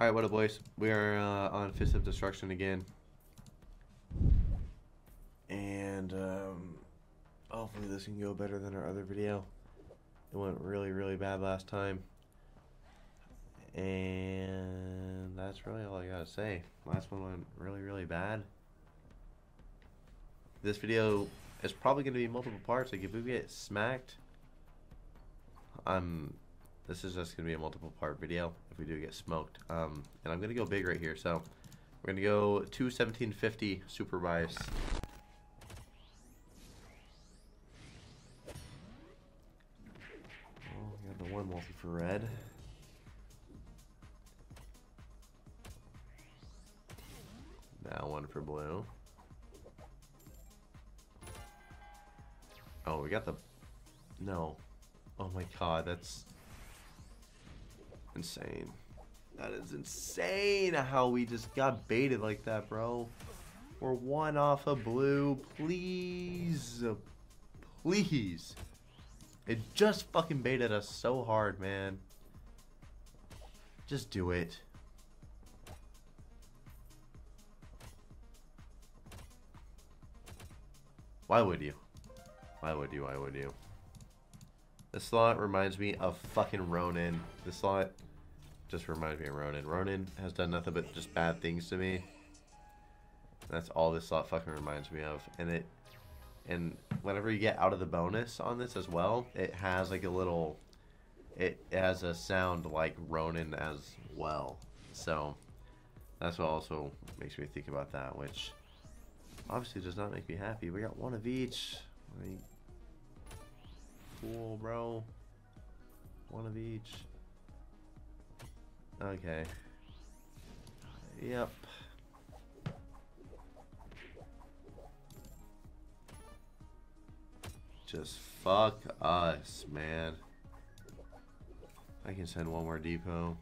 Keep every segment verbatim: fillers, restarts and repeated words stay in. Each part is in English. Alright, what up, boys? We are uh, on Fist of Destruction again. And um, hopefully this can go better than our other video. It went really, really bad last time. And that's really all I gotta say. Last one went really, really bad. This video is probably gonna be multiple parts. Like, if we get smacked, I'm... this is just going to be a multiple part video if we do get smoked. Um, and I'm going to go big right here. So we're going to go two seventeen fifty super bias. Oh, we got the one multi for red. Now one for blue. Oh, we got the... no. Oh my god, that's... insane. That is insane how we just got baited like that, bro. We're one off of blue. Please. Please. It just fucking baited us so hard, man. Just do it. Why would you? Why would you? Why would you? This slot reminds me of fucking Ronin. This slot just reminds me of Ronin. Ronin has done nothing but just bad things to me. That's all this slot fucking reminds me of. And it, and whenever you get out of the bonus on this as well, it has like a little, it has a sound like Ronin as well. So that's what also makes me think about that, which obviously does not make me happy. We got one of each. Like, cool, bro. One of each. Okay. Yep. Just fuck us, man. I can send one more depot.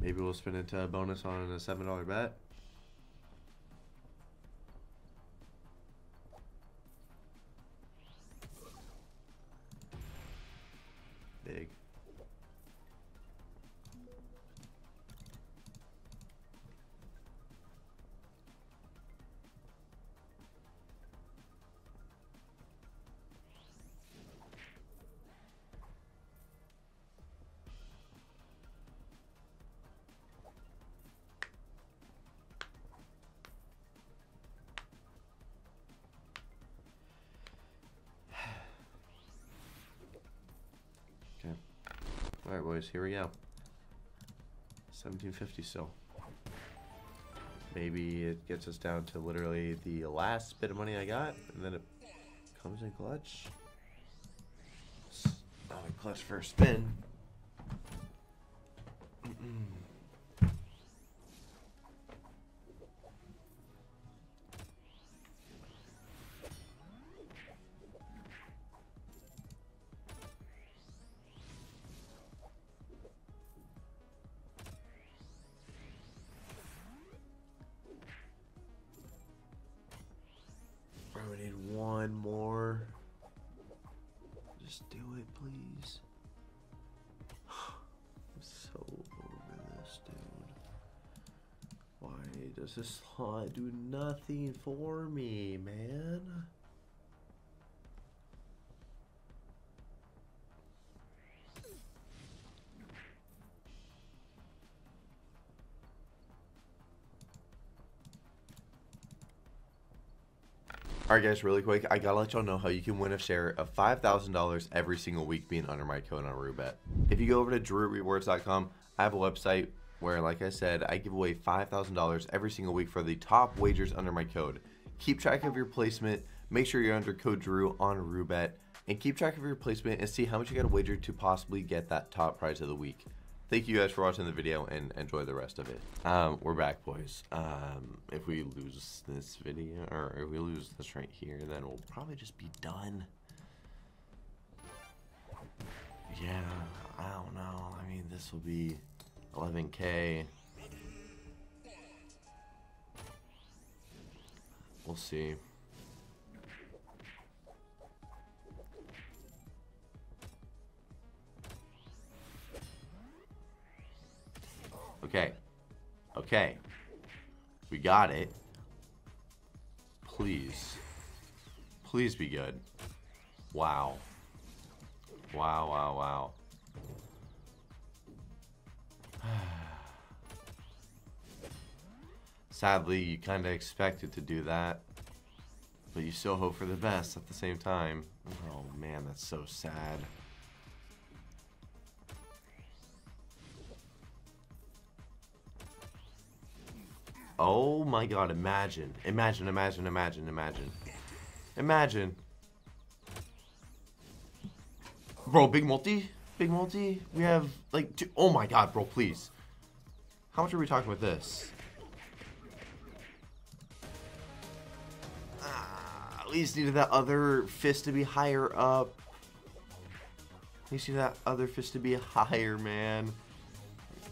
Maybe we'll spin it to a bonus on a seven dollar bet. Big. Alright, boys, here we go. seventeen fifty still. Maybe it gets us down to literally the last bit of money I got, and then it comes in clutch. Not a clutch for a spin. One more. Just do it, please. I'm so over this, dude. Why does this slot do nothing for me, man? Alright guys, really quick, I gotta let y'all know how you can win a share of five thousand dollars every single week being under my code on Rubet. If you go over to Drew Rewards dot com, I have a website where, like I said, I give away five thousand dollars every single week for the top wagers under my code. Keep track of your placement, make sure you're under code Drew on Rubet, and keep track of your placement and see how much you gotta wager to possibly get that top prize of the week. Thank you guys for watching the video and enjoy the rest of it. Um, we're back, boys. Um, if we lose this video, or if we lose this right here, then we'll probably just be done. Yeah, I don't know. I mean, this will be eleven K. We'll see. Okay. Okay. We got it. Please. Please be good. Wow. Wow, wow, wow. Sadly, you kind of expected to do that. But you still hope for the best at the same time. Oh man, that's so sad. Oh my god, imagine. Imagine, imagine, imagine, imagine. Imagine. Bro, big multi? Big multi? We have like two. Oh my god, bro, please. How much are we talking with this? At least needed that other fist to be higher up. At least needed that other fist to be higher, man.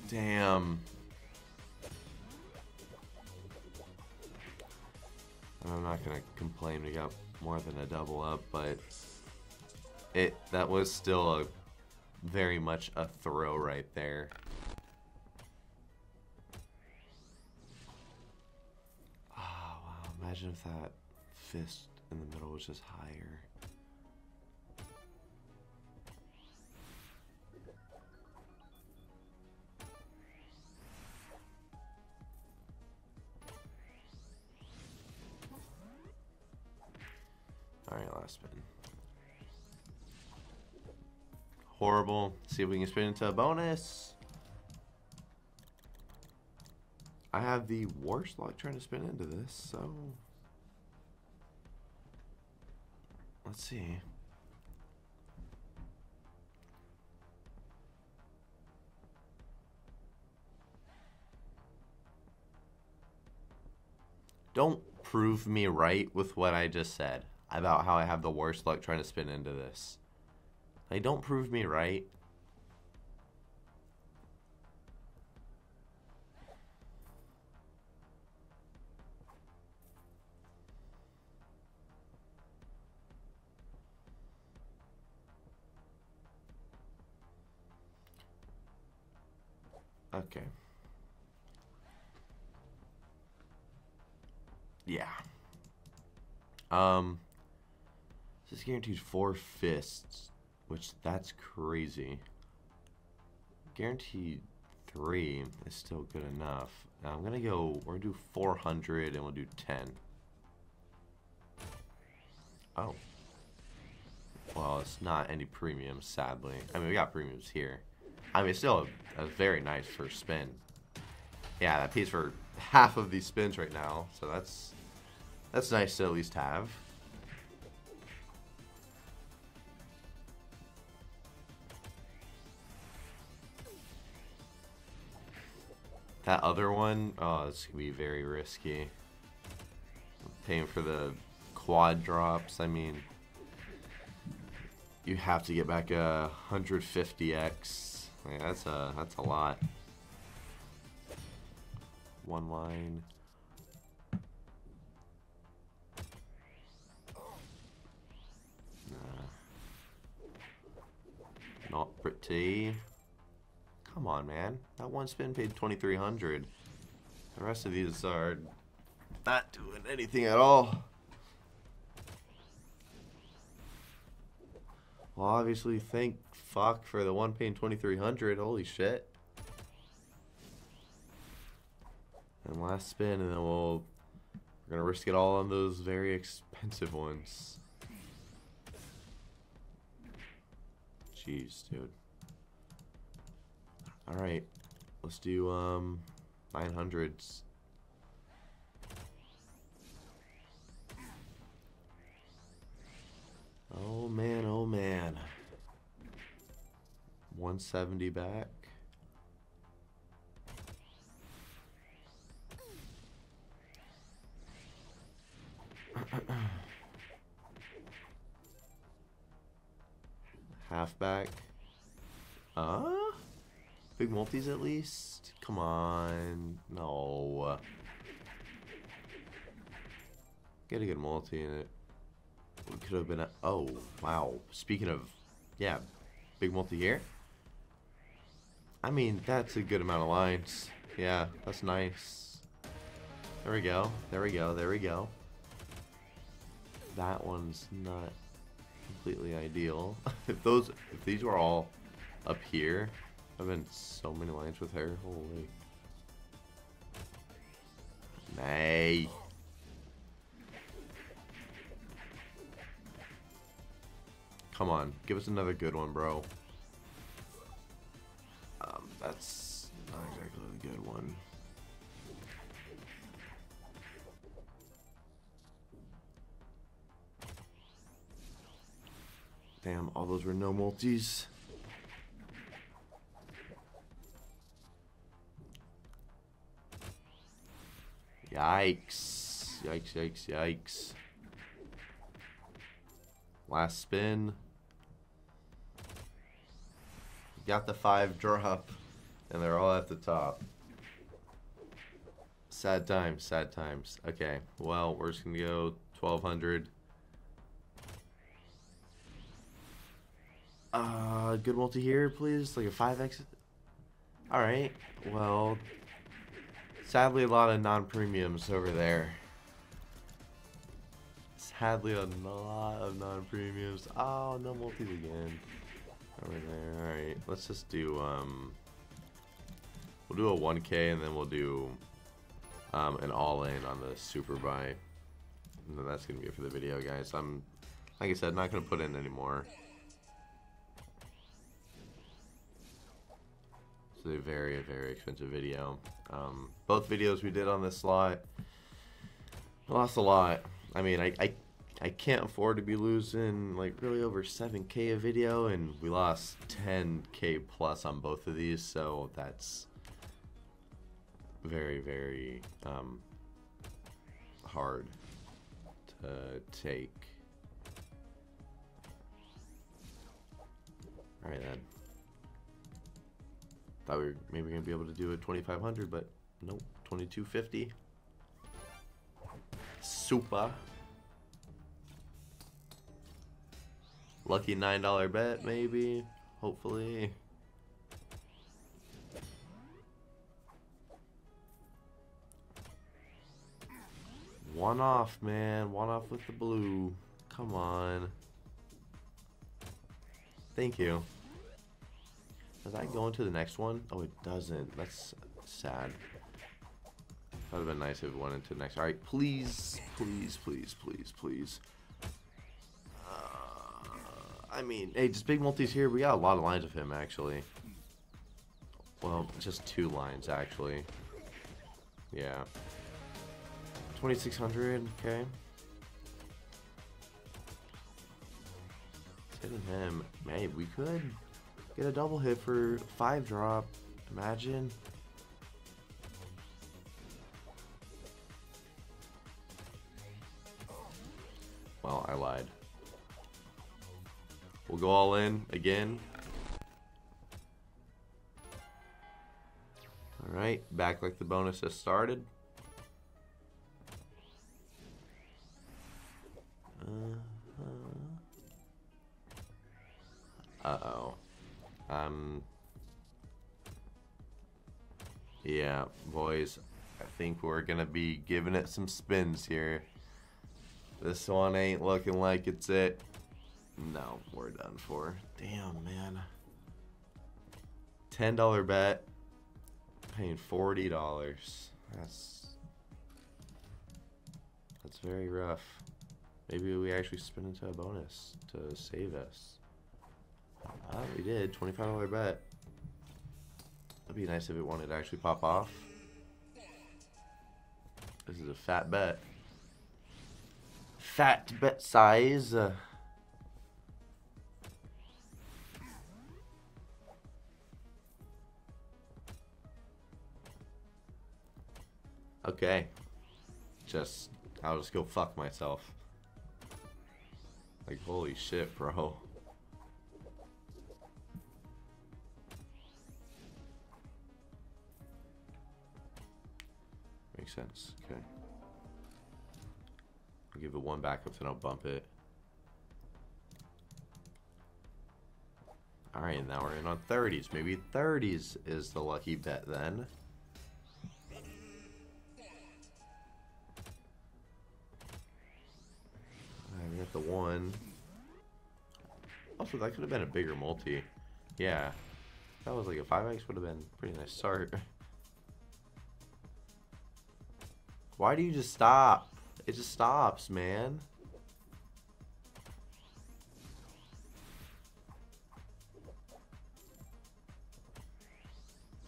Damn. I'm not gonna complain we got more than a double up, but it that was still a very much a throw right there. Oh wow, imagine if that fist in the middle was just higher. Alright, last spin. Horrible. See if we can spin into a bonus. I have the worst luck trying to spin into this, so... Let's see. Don't prove me right with what I just said about how I have the worst luck trying to spin into this. Like, don't prove me right. Okay. Yeah. Um, this guarantees four fists, which that's crazy. Guaranteed three is still good enough. Now I'm gonna go, we're gonna do four hundred and we'll do ten. Oh. Well, it's not any premiums, sadly. I mean, we got premiums here. I mean, it's still a, a very nice first spin. Yeah, that pays for half of these spins right now, so that's that's nice to at least have. That other one, oh, this could be very risky. Paying for the quad drops, I mean, you have to get back a one hundred fifty X. Yeah, that's a that's a lot. One line. Nah. Not pretty. Come on, man. That one spin paid twenty-three hundred. The rest of these are not doing anything at all. Well, obviously, thank fuck for the one paying twenty-three hundred. Holy shit. And last spin, and then we'll... We're gonna risk it all on those very expensive ones. Jeez, dude. Alright. Let's do, um... nine hundreds. Oh man, oh man. one seventy back. Half back. Uh? Big multis at least? Come on. No. Get a good multi in it. It could have been a, oh, wow. Speaking of, yeah, big multi here. I mean, that's a good amount of lines. Yeah, that's nice. There we go. There we go. There we go. That one's not completely ideal. If those, if these were all up here, I've been so many lines with her. Holy. Nay. Come on, give us another good one, bro. Um, that's not exactly a good one. Damn, all those were no multis. Yikes. Yikes, yikes, yikes. Last spin. Got the five drop, and they're all at the top. Sad times, sad times. Okay, well, we're just gonna go twelve hundred. Uh, good multi here, please. Like a five X. Alright, well, sadly, a lot of non-premiums over there. Sadly, a lot of non-premiums. Oh, no multis again. Over there. Alright, let's just do, um, we'll do a one K and then we'll do um, an all-in on the super buy. And then that's going to be it for the video, guys. I'm, like I said, not going to put in anymore. It's a very, very expensive video. Um, both videos we did on this slot, I lost a lot. I mean, I... I I can't afford to be losing like really over seven K a video, and we lost ten K plus on both of these, so that's very, very um, hard to take. Alright then. Thought we were maybe going to be able to do a twenty-five hundred, but nope, twenty-two fifty. Super. Lucky nine dollar bet, maybe. Hopefully. One off, man. One off with the blue. Come on. Thank you. Does that go into the next one? Oh, it doesn't. That's sad. That would have been nice if it went into the next. Alright, please, please, please, please, please. I mean, hey, just big multis here. We got a lot of lines of him, actually. Well, just two lines, actually. Yeah. twenty-six hundred, okay. It's hitting him. Hey, we could get a double hit for five drop. Imagine. Well, I lied. We'll go all in again. Alright, back like the bonus has started. Uh-huh. Uh-oh. Um. Yeah, boys. I think we're going to be giving it some spins here. This one ain't looking like it's it. No, we're done for. Damn, man. ten dollar bet. Paying forty dollars. That's... That's very rough. Maybe we actually spin into a bonus to save us. Ah, we did. twenty-five dollar bet. That'd be nice if it wanted to actually pop off. This is a fat bet. Fat bet size. Uh, Okay, just, I'll just go fuck myself. Like, holy shit, bro. Makes sense, okay. I'll give it one backup, then I'll bump it. Alright, now we're in on thirties. Maybe thirties is the lucky bet then. at the one. Also, that could have been a bigger multi. Yeah. That was like a five X would have been a pretty nice start. Why do you just stop? It just stops, man.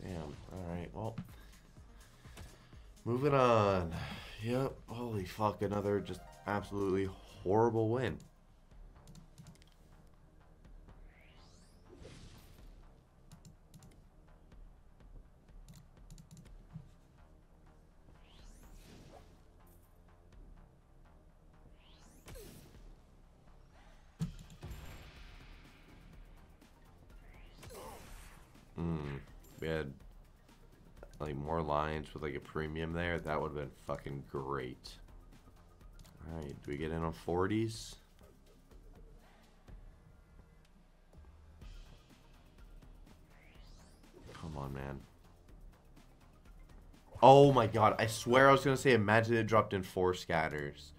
Damn. Alright, well. Moving on. Yep. Holy fuck. Another just absolutely horrible win. We had like more lines with like a premium there. That would have been fucking great. All right, do we get in on forties? Come on, man. Oh my god, I swear I was gonna say imagine it dropped in four scatters.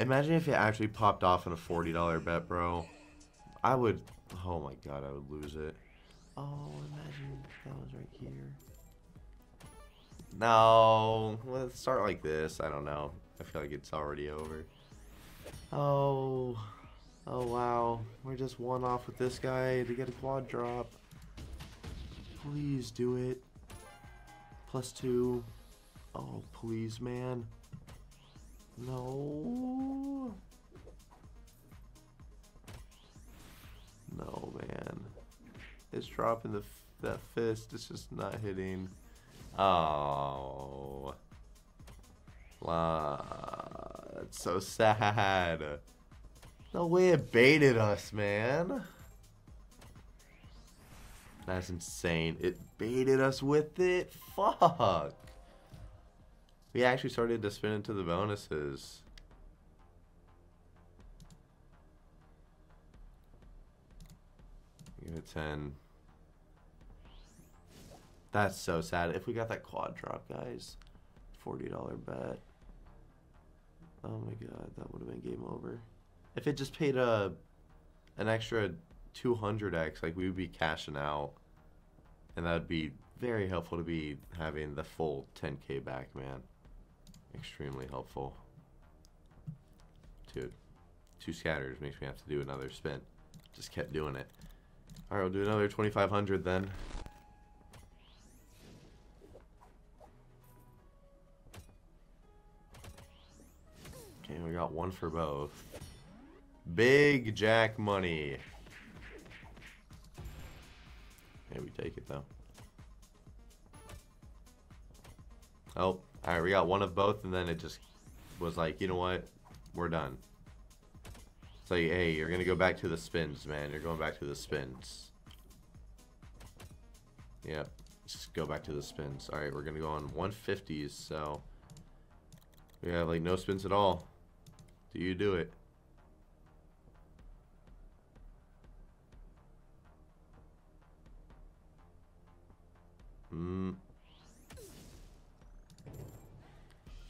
Imagine if it actually popped off in a forty dollar bet, bro. I would, oh my god, I would lose it. Oh, imagine that was right here. No, let's start like this. I don't know. I feel like it's already over. Oh, oh wow. We're just one off with this guy to get a quad drop. Please do it. Plus two. Oh, please, man. No. No, man. It's dropping the that fist. It's just not hitting. Oh, wow. That's so sad. No way it baited us, man. That's insane. It baited us with it. Fuck. We actually started to spin into the bonuses. Give it ten. That's so sad. If we got that quad drop, guys, forty dollar bet. Oh my god, that would have been game over. If it just paid a an extra two hundred X, like we would be cashing out, and that would be very helpful to be having the full ten K back, man. Extremely helpful. Dude, two scatters makes me have to do another spin. Just kept doing it. All right, we'll do another twenty-five hundred then. Okay, we got one for both. Big jack money. Yeah, we take it though. Oh, all right, we got one of both, and then it just was like, you know what? We're done. It's like, hey, you're going to go back to the spins, man. You're going back to the spins. Yep. Just go back to the spins. All right, we're going to go on one fifties, so we have, like, no spins at all. Do you do it? Mm. A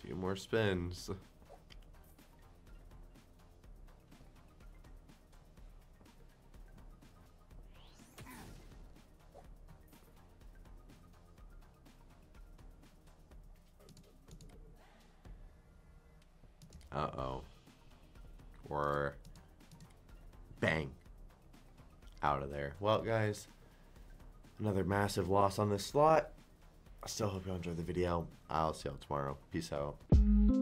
few more spins. Uh-oh. Or bang. Out of there. Well, guys, another massive loss on this slot. I still hope you enjoyed the video. I'll see y'all tomorrow. Peace out.